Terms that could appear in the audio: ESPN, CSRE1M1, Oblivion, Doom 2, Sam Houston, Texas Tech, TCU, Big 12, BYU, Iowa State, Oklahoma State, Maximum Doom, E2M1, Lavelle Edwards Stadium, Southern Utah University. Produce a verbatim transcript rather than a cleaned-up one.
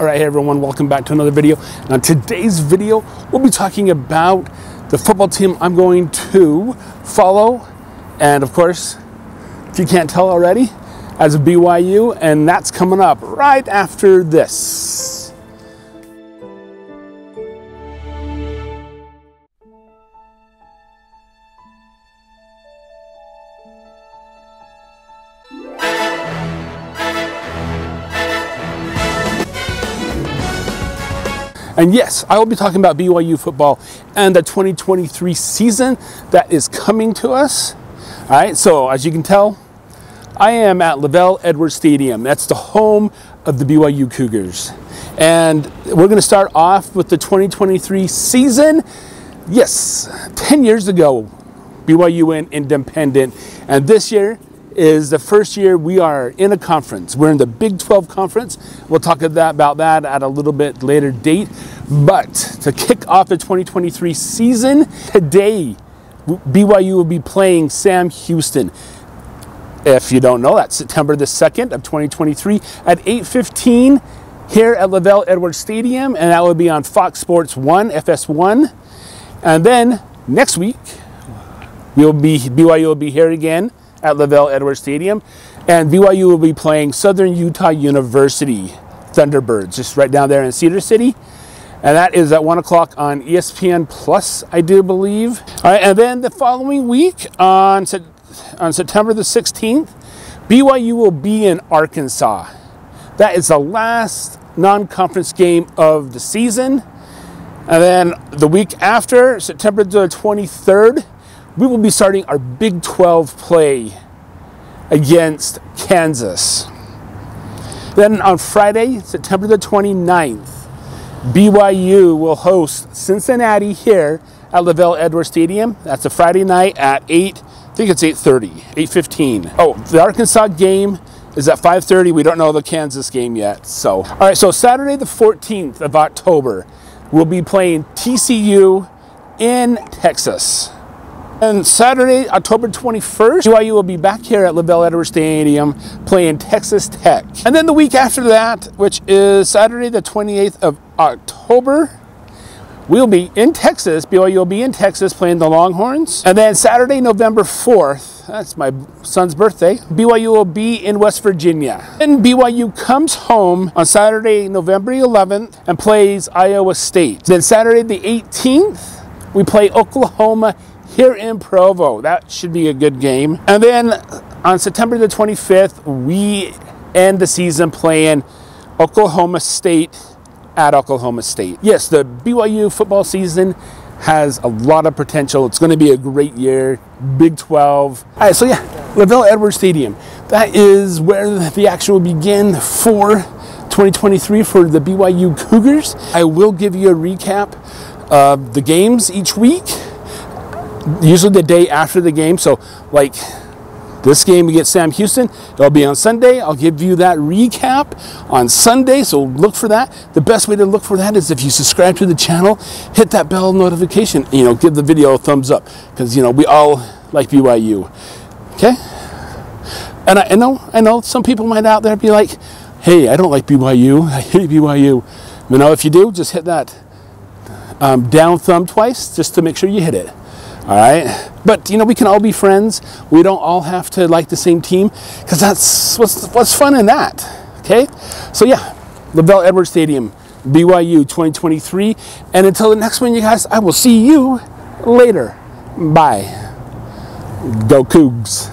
All right, hey everyone, welcome back to another video. Now today's video, we'll be talking about the football team I'm going to follow. And of course, if you can't tell already, as a B Y U, and that's coming up right after this. And yes, I will be talking about B Y U football and the twenty twenty-three season that is coming to us. All right, so as you can tell, I am at Lavelle Edwards Stadium. That's the home of the B Y U Cougars. And we're gonna start off with the twenty twenty-three season. Yes, ten years ago, B Y U went independent. And this year is the first year we are in a conference. We're in the Big twelve conference. We'll talk about that at a little bit later date. But to kick off the twenty twenty-three season, today B Y U will be playing Sam Houston. If you don't know, that's September the second of twenty twenty-three at eight fifteen here at Lavelle Edwards Stadium, and that will be on Fox Sports one, F S one. And then next week, we'll be B Y U will be here again at Lavelle Edwards Stadium, and B Y U will be playing Southern Utah University Thunderbirds, just right down there in Cedar City. And that is at one o'clock on E S P N Plus, I do believe. All right, and then the following week on, on September the sixteenth, B Y U will be in Arkansas. That is the last non-conference game of the season. And then the week after, September the twenty-third, we will be starting our Big twelve play against Kansas. Then on Friday, September the twenty-ninth, B Y U will host Cincinnati here at Lavelle Edwards Stadium. That's a Friday night at eight, I think it's eight thirty, eight fifteen. Oh, the Arkansas game is at five thirty. We don't know the Kansas game yet, so. All right, so Saturday the fourteenth of October, we'll be playing T C U in Texas. And Saturday, October twenty-first, B Y U will be back here at Lavelle Edwards Stadium playing Texas Tech. And then the week after that, which is Saturday the twenty-eighth of October, we'll be in Texas, B Y U will be in Texas playing the Longhorns. And then Saturday, November fourth, that's my son's birthday, B Y U will be in West Virginia. And B Y U comes home on Saturday, November eleventh, and plays Iowa State. Then Saturday the eighteenth, we play Oklahoma here in Provo. That should be a good game. And then on September the twenty-fifth, we end the season playing Oklahoma State at Oklahoma State. Yes, the B Y U football season has a lot of potential. It's going to be a great year. Big twelve. All right, so yeah, Lavelle Edwards Stadium. That is where the action will begin for twenty twenty-three for the B Y U Cougars. I will give you a recap of the games each week, usually the day after the game. So like this game against Sam Houston, it'll be on Sunday. I'll give you that recap on Sunday, so look for that. The best way to look for that is if you subscribe to the channel, hit that bell notification, you know, give the video a thumbs up, because you know we all like B Y U, okay? And I, I know I know some people might out there be like, hey, I don't like B Y U, I hate B Y U. You know, if you do, just hit that um, down thumb twice just to make sure you hit it. All right, but you know, we can all be friends. We don't all have to like the same team, because that's what's, what's fun in that, okay? So yeah, Lavelle Edwards Stadium, B Y U twenty twenty-three. And until the next one, you guys, I will see you later. Bye. Go Cougs.